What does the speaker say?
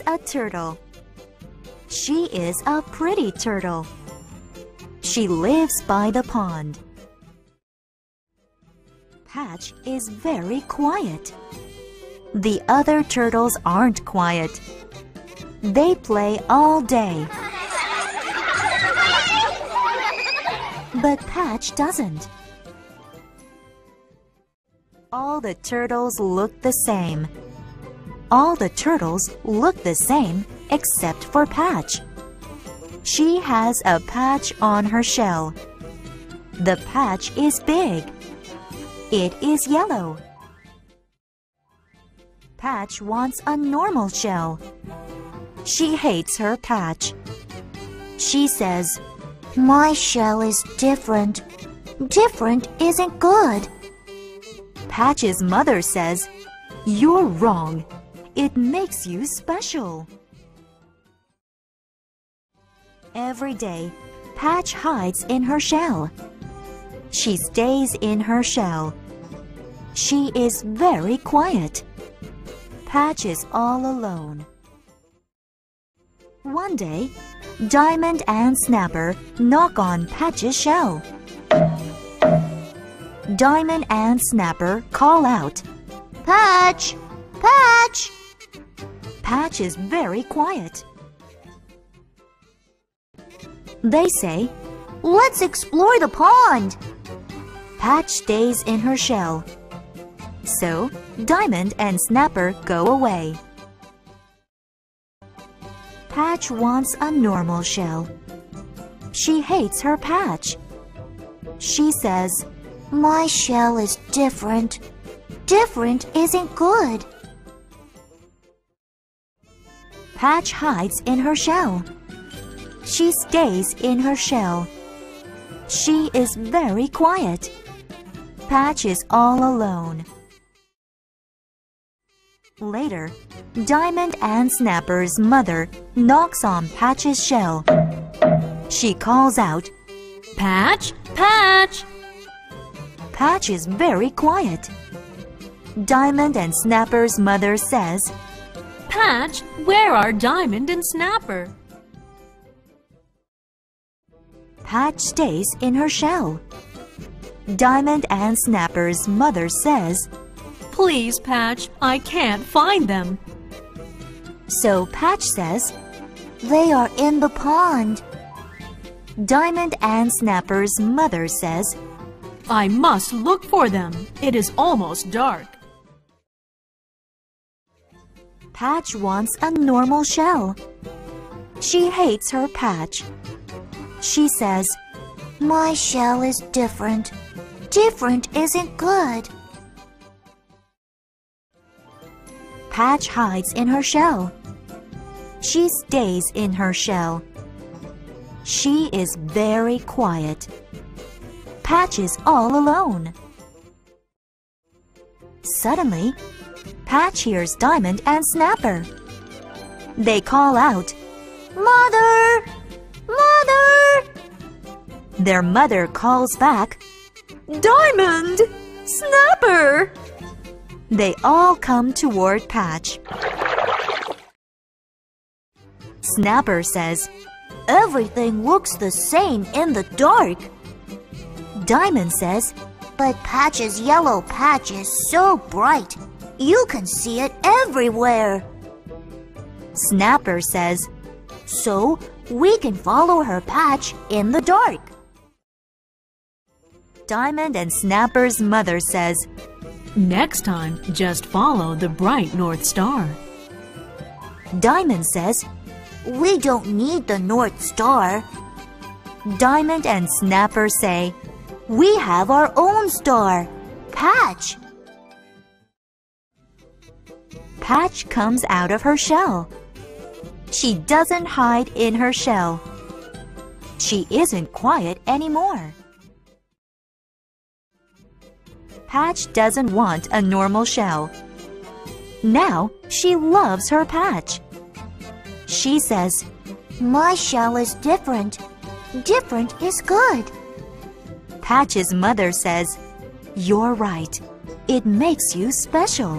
is a turtle. She is a pretty turtle. She lives by the pond. Patch is very quiet. The other turtles aren't quiet. They play all day. But Patch doesn't. All the turtles look the same. All the turtles look the same except for Patch. She has a patch on her shell. The patch is big. It is yellow. Patch wants a normal shell. She hates her patch. She says, "My shell is different. Different isn't good." Patch's mother says, "You're wrong. It makes you special." Every day, Patch hides in her shell. She stays in her shell. She is very quiet. Patch is all alone. One day, Diamond and Snapper knock on Patch's shell. Diamond and Snapper call out, "Patch! Patch!" Patch is very quiet. They say, "Let's explore the pond." Patch stays in her shell. So, Diamond and Snapper go away. Patch wants a normal shell. She hates her patch. She says, "My shell is different. Different isn't good." Patch hides in her shell. She stays in her shell. She is very quiet. Patch is all alone. Later, Diamond and Snapper's mother knocks on Patch's shell. She calls out, "Patch! Patch!" Patch is very quiet. Diamond and Snapper's mother says, "Patch, where are Diamond and Snapper?" Patch stays in her shell. Diamond and Snapper's mother says, "Please, Patch, I can't find them." So Patch says, "They are in the pond." Diamond and Snapper's mother says, "I must look for them. It is almost dark." Patch wants a normal shell. She hates her patch. She says, "My shell is different. Different isn't good." Patch hides in her shell. She stays in her shell. She is very quiet. Patch is all alone. Suddenly, Patch hears Diamond and Snapper. They call out, "Mother! Mother!" Their mother calls back, "Diamond! Snapper!" They all come toward Patch. Snapper says, "Everything looks the same in the dark." Diamond says, "But Patch's yellow patch is so bright. You can see it everywhere." Snapper says, "So we can follow her patch in the dark." Diamond and Snapper's mother says, "Next time, just follow the bright North Star." Diamond says, "We don't need the North Star." Diamond and Snapper say, "We have our own star, Patch." Patch comes out of her shell. She doesn't hide in her shell. She isn't quiet anymore. Patch doesn't want a normal shell. Now she loves her patch. She says, "My shell is different. Different is good." Patch's mother says, "You're right. It makes you special."